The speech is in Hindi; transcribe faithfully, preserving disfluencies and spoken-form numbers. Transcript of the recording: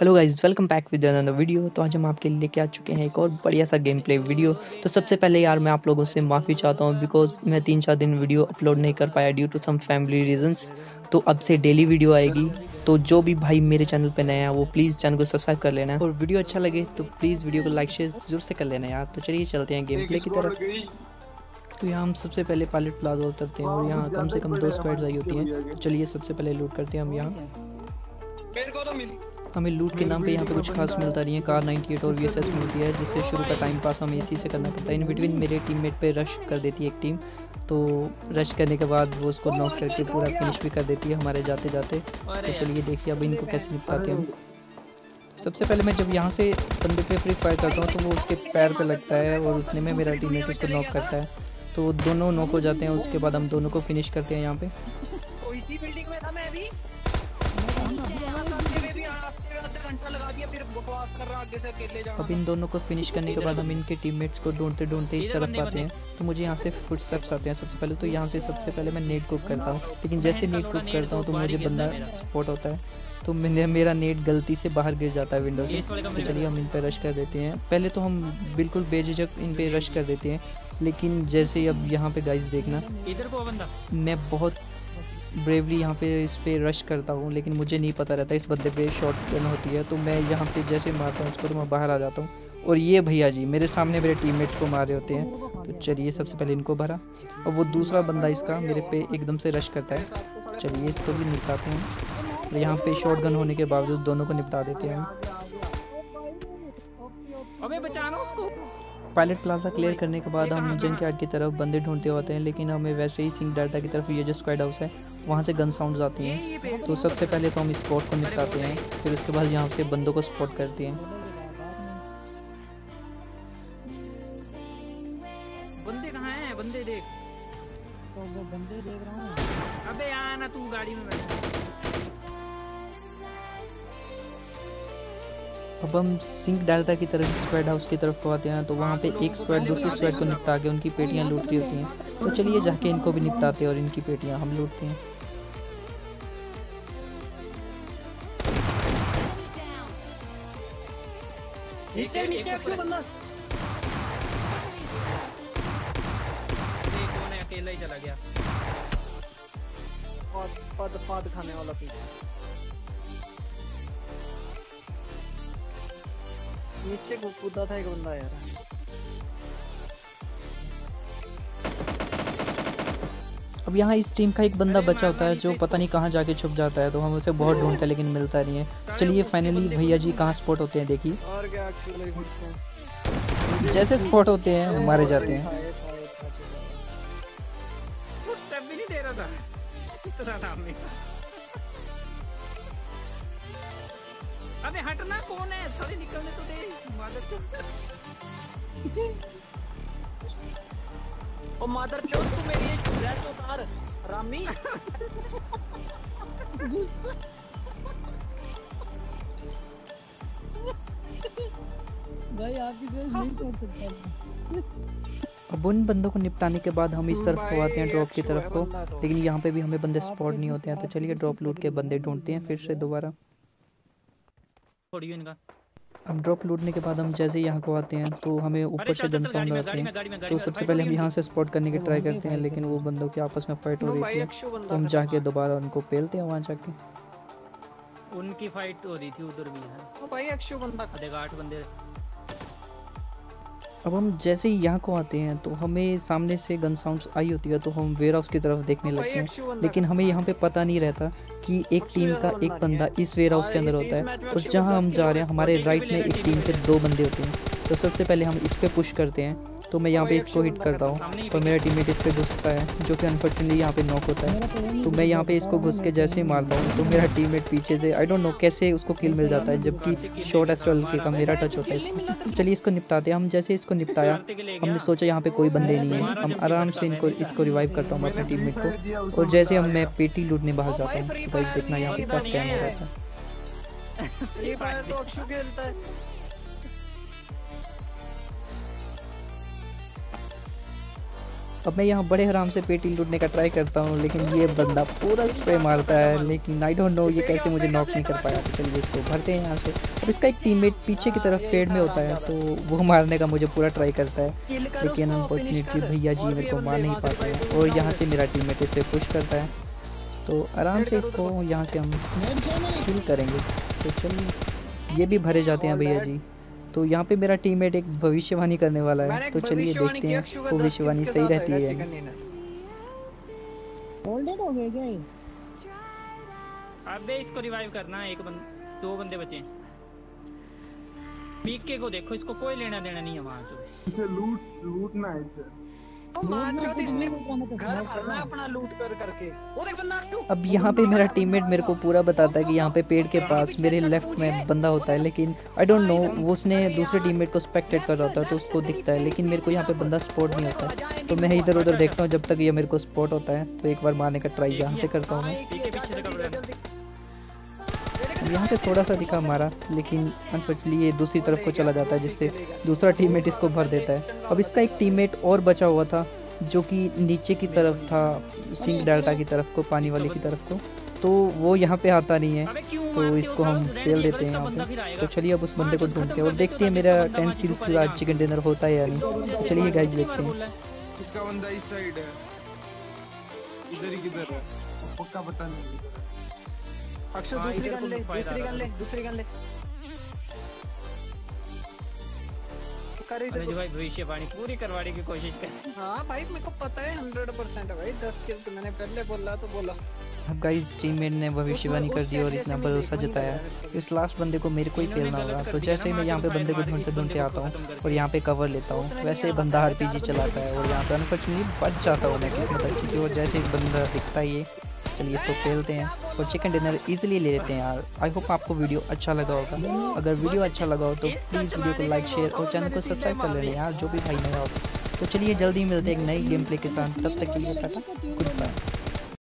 Hello guys, welcome back with another video. तो आज हम आपके लिए लेके आ चुके हैं एक और बढ़िया सा गेम प्ले वीडियो। तो सबसे पहले यार मैं आप लोगों से माफ़ी चाहता हूँ बिकॉज मैं तीन चार दिन वीडियो अपलोड नहीं कर पाया due to some family reasons. तो अब से डेली वीडियो आएगी। तो जो भी भाई मेरे चैनल पे नया है वो प्लीज़ चैनल को सब्सक्राइब कर लेना और वीडियो अच्छा लगे तो प्लीज़ वीडियो को लाइक शेयर जरूर से कर लेना यार। तो चलिए चलते हैं गेम प्ले की तरफ। तो यहाँ हम सबसे पहले पायलट प्लाजा उतरते हैं और यहाँ कम से कम दो स्क्वाड्स आई होती हैं। तो चलिए सबसे पहले लूट करते हैं हम। यहाँ हमें लूट के नाम पे यहाँ पे कुछ खास मिलता नहीं है। कार अट्ठानवे और वी एस एस मिलती है जिससे शुरू का टाइम पास हमें इसी से करना पड़ता है। इन बिटवीन मेरे टीममेट पे रश कर देती है एक टीम, तो रश करने के बाद वो उसको नॉक करके पूरा फिनिश भी कर देती है हमारे जाते जाते। तो चलिए देखिए अब इनको कैसे निपटाते हैं। सबसे पहले मैं जब यहाँ से बंदे पे फ्री फायर करता हूँ तो वो उसके पैर पर लगता है और उसने में मेरा टीममेट उसको नॉक करता है। तो दोनों नॉक हो जाते हैं। उसके बाद हम दोनों को फिनिश करते हैं यहाँ पे। अब इन दोनों को फिनिश करने के बाद हम इनके टीममेट्स को ढूंढते ढूंढते इस तरफ आते हैं। तो मुझे यहाँ से फुटस्टेप्स आते हैं। सबसे पहले तो यहाँ से सबसे पहले मैं नेट कुक करता हूँ, लेकिन जैसे नेट कुक करता हूँ तो मुझे बंदा स्पॉट होता है तो मेरा नेट गलती से बाहर गिर जाता है विंडो से। तो चलिए हम इन पर रश कर देते हैं। पहले तो हम बिल्कुल बेझिझक इन पर रश कर देते हैं, लेकिन जैसे अब यहाँ पे गाइस देखना मैं बहुत ब्रेवली यहाँ पे इस पे रश करता हूँ, लेकिन मुझे नहीं पता रहता इस बंदे पे शॉटगन होती है। तो मैं यहाँ पे जैसे मारता हूँ उसको तो मैं बाहर आ जाता हूँ और ये भैया जी मेरे सामने मेरे टीममेट्स को मारे होते हैं। तो चलिए सबसे पहले इनको भरा और वो दूसरा बंदा इसका मेरे पे एकदम से रश करता है। चलिए इसको भी निपटाते हैं। और यहाँ पे शॉटगन होने के बावजूद दोनों को निपटा देते हैं। पायलट प्लाजा क्लियर करने के बाद हम जंक यार्ड की तरफ बंदे ढूंढते होते हैं, लेकिन हमें वैसे ही सिंह डाटा की तरफ ये जो स्क्वाड हाउस है वहाँ से गन साउंड्स आती हैं। तो सबसे पहले तो हम स्पॉट को निपटाते हैं, फिर उसके बाद यहाँ से बंदों को स्पॉट करते हैं। बंदे कहाँ हैं? बंदे देख। तो वो बंदे देख रहा हूँ। अबे यार ना तू गाड़ी में बैठ। अब हम सिंक डालता की तरफ स्क्वाड हाउस की तरफ पहुँचते हैं। तो वहाँ पे एक स्क्वाड दूसरे स्क्वाड को निपटा के उनकी पेटियाँ लूटती होती हैं। तो चलिए जाके इनको भी निपटाते हैं और इनकी पेटियाँ हम लूटते हैं। नीचे नीचे क्यों बंदा? एक कौन है अकेला ही चला गया। और पद पद खाने वाला पीछे नीचे को कूदा था एक बंदा यार। अब यहाँ इस टीम का एक बंदा बचा होता है जो पता नहीं कहाँ जाके छुप जाता है। तो हम उसे बहुत ढूंढते हैं लेकिन मिलता नहीं है। चलिए फाइनली भैया जी कहाँ स्पॉट होते हैं देखिए। जैसे स्पॉट होते हैं हम मारे जाते हैं। अबे हटना कौन है? सॉरी निकलने तो दे। ओ मादर चोद तू मेरी ड्रेस उतार रामी। भाई आपकी ड्रेस नहीं तोड़ सकता। अब उन बंदों को निपटाने के बाद हम इस तरफ को आते हैं ड्रॉप की तरफ को, लेकिन यहाँ पे भी हमें बंदे स्पॉट नहीं होते हैं। तो चलिए ड्रॉप लूट के बंदे ढूंढते हैं फिर से दोबारा। इनका अब ड्रॉप लूटने के बाद हम जैसे यहाँ को आते हैं तो हमें ऊपर से गन साउंड आते हैं। तो सबसे पहले हम यहाँ से स्पॉट करने की ट्राई करते हैं, लेकिन वो बंदों के आपस में फाइट हो रही थी। तो हम जाके दोबारा उनको पेलते हैं। वहाँ जाके उनकी फाइट हो रही थी उधर भी है। ओ भाई एक सौ बंदा खदेगा, आठ बंदे। अब हम जैसे ही यहाँ को आते हैं तो हमें सामने से गन साउंड्स आई होती है। तो हम वेयर हाउस की तरफ देखने लगते हैं, लेकिन हमें यहाँ पे पता नहीं रहता कि एक टीम का एक बंदा इस वेयर हाउस के अंदर होता है और जहाँ हम जा रहे हैं हमारे राइट में एक टीम के दो बंदे होते हैं। तो सबसे पहले हम इस पर पुश करते हैं। तो मैं यहाँ पे इसको हिट करता हूँ और मेरा टीममेट इस पर घुसता है जो कि अनफॉर्चुनेटली यहाँ पे नॉक होता है। तो मैं यहाँ पे इसको घुस के जैसे ही मारता हूँ तो मेरा टीममेट पीछे से आई डोंट नो कैसे उसको किल मिल जाता है, जबकि शॉट एस्ट्रॉल का मेरा टच होता है। तो चलिए इसको निपटाते हैं। हम जैसे इसको निपटाया हमने सोचा यहाँ पे कोई बंदे नहीं है। हम आराम से इनको इसको रिवाइव करता हूँ अपने टीममेट को और जैसे हम मैं पेटी लूटने बाहर जाता हूँ। तो भाई देखना यहाँ पे क्या क्या हो रहा है। अब मैं यहाँ बड़े आराम से पेटी लूटने का ट्राई करता हूँ, लेकिन ये बंदा पूरा स्प्रे मारता है, लेकिन आई डोंट नो ये कैसे मुझे नॉक नहीं कर पाया। तो चलिए इसको भरते हैं यहाँ से। अब इसका एक टीममेट पीछे की तरफ पेड़ में होता है, तो वो मारने का मुझे पूरा ट्राई करता है, लेकिन अनफॉर्चुनेटली भैया जी मेरे को मार नहीं पाता है। और यहाँ से मेरा टीममेट इसे पुश करता है, तो आराम से इसको यहाँ से हम किल करेंगे। तो चलिए ये भी भरे जाते हैं भैया जी। तो यहाँ पे मेरा टीममेट एक भविष्यवाणी करने वाला है, तो चलिए देखते हैं भविष्यवाणी सही रहती है। होल्डेड हो गए क्या? अबे इसको रिवाइव करना, एक बंद दो बंदे बचे हैं। पीके को देखो, इसको कोई लेना देना नहीं है वहाँ से। इसे लूट लूटना है इसे। अब यहाँ पे मेरा टीममेट मेरे को पूरा बताता है कि यहाँ पे पेड़ के पास मेरे लेफ्ट में बंदा होता है, लेकिन आई डोंट नो वो उसने दूसरे टीममेट को स्पेक्टेट कर रहा होता है, तो उसको दिखता है, लेकिन मेरे को यहाँ पे बंदा स्पॉट नहीं होता है। तो मैं इधर उधर देखता हूँ जब तक ये मेरे को स्पॉट होता है। तो एक बार मारने का ट्राई यहाँ से करता हूँ। यहाँ से थोड़ा सा दिखा मारा, लेकिन अनफॉर्चुनेटली ये दूसरी तरफ को चला जाता है, जिससे दूसरा टीममेट इसको भर देता है। अब इसका एक टीममेट और बचा हुआ था जो कि नीचे की तरफ था, सिंह डाल्टा की तरफ को, पानी वाले की तरफ को, तो वो यहाँ पे आता नहीं है, तो इसको हम फेल देते हैं यहाँ पे। तो चलिए अब उस बंदे को ढूंढते हैं और देखते हैं मेरा टेन स्किल्स पूरा चिकन डिनर होता है या नहीं। तो चलिए गाइस देखते हैं। अक्षय दूसरी गन ले, दूसरी गन ले, दूसरी गन ले। अरे जो भाई भविष्यवाणी पूरी करवाने की कोशिश कर। हाँ भाई मेरे को पता है हंड्रेड परसेंट है भाई, दस किल तो मैंने पहले बोला तो बोला। अब गाइस टीममेट ने भविष्यवाणी कर दी और इतना भरोसा जताया, इस लास्ट बंदे को मेरे को ही खेलना होगा। तो जैसे ही मैं यहाँ पे बंदे को ढूंढते ढूंढते आता हूँ और यहाँ पे कवर लेता हूँ, वैसे बंदा आरपीजी चलाता है और यहाँ पे अनफॉर्चुनेटली बच जाता हूँ मैं किस्मत अच्छी थी, और जैसे एक बंदा दिखता ही है। चलिए इसको खेलते हैं और चिकन डिनर इजीली ले लेते हैं यार। आई होप आपको वीडियो अच्छा लगा होगा। अगर वीडियो अच्छा लगा हो तो प्लीज़ वीडियो को लाइक, शेयर और चैनल को सब्सक्राइब कर लेना यार, जो भी भाई नया हो। तो चलिए जल्दी मिलते हैं एक नई गेम प्ले के साथ, तब तक के लिए टाटा, गुड बाय।